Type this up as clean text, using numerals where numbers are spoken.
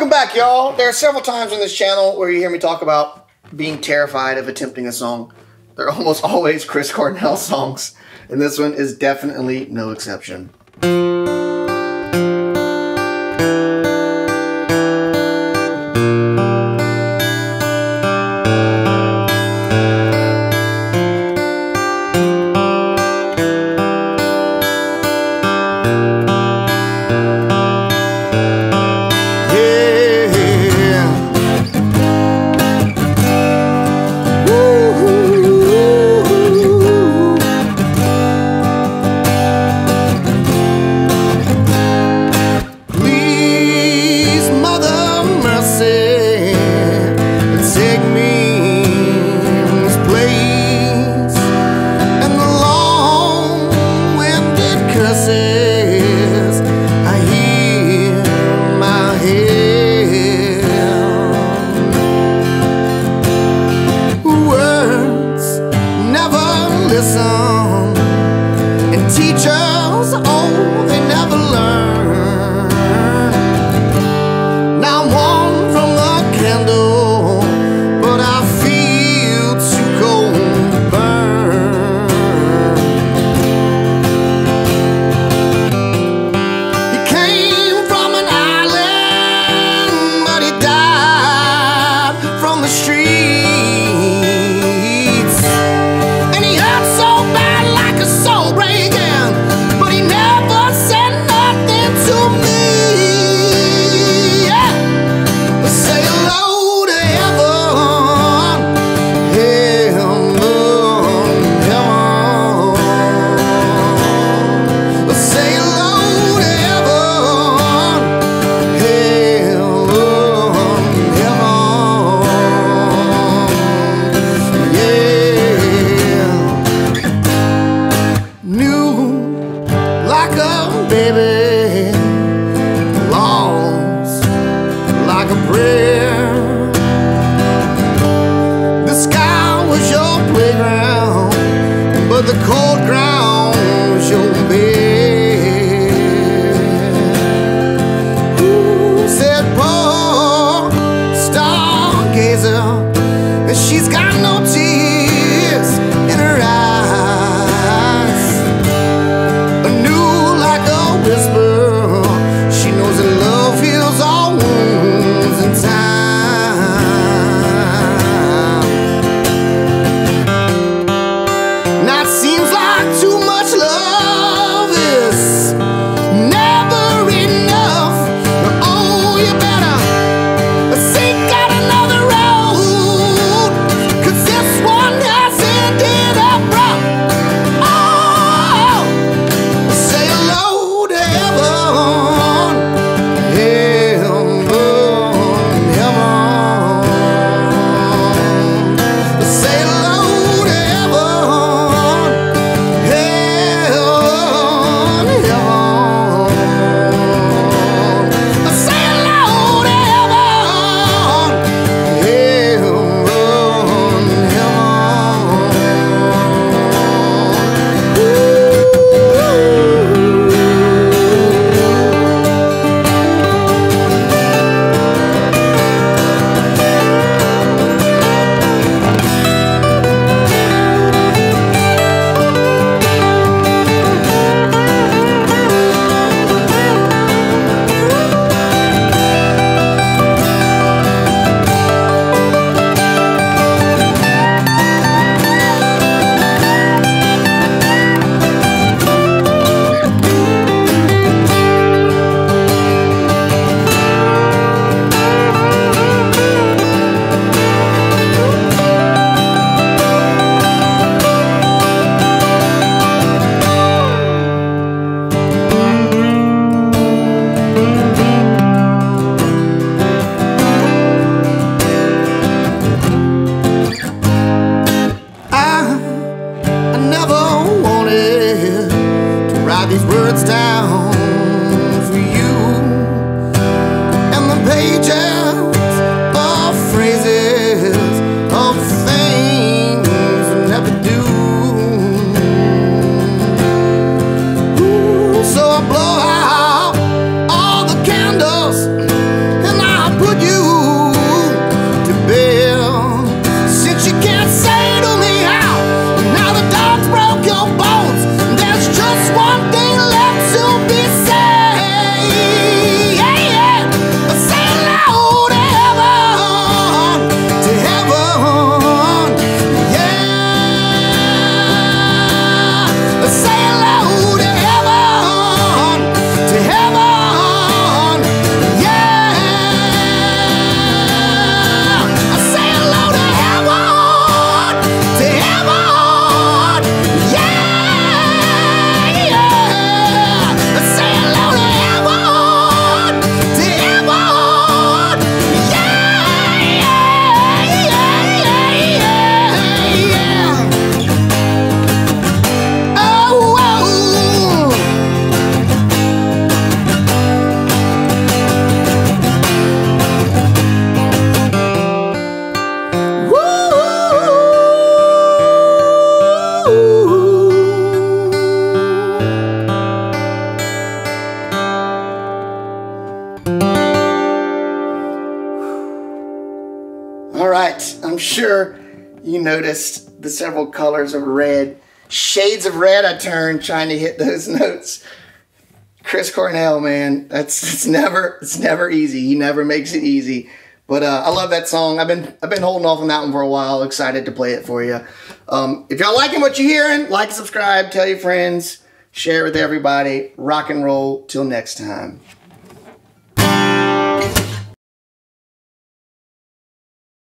Welcome back, y'all. There are several times on this channel where you hear me talk about being terrified of attempting a song. They're almost always Chris Cornell songs, and this one is definitely no exception. And teachers, oh, they never learn. Now I'm warm from the candle, but I feel too cold to burn. He came from an island, but he died from the street. Baby, longs like a prayer. The sky was your playground, but the cold ground was your bed. Ooh, said poor stargazer, and she's got no tears in her eyes. These words down for you, and the pages of phrases of things we never do. Ooh, so I blow out all the candles and I I'm sure you noticed the several colors of red. Shades of red I turned trying to hit those notes. Chris Cornell, man, it's never easy. He never makes it easy. But I love that song. I've been holding off on that one for a while. Excited to play it for you. If y'all liking what you're hearing, like, subscribe, tell your friends, share with everybody. Rock and roll till next time.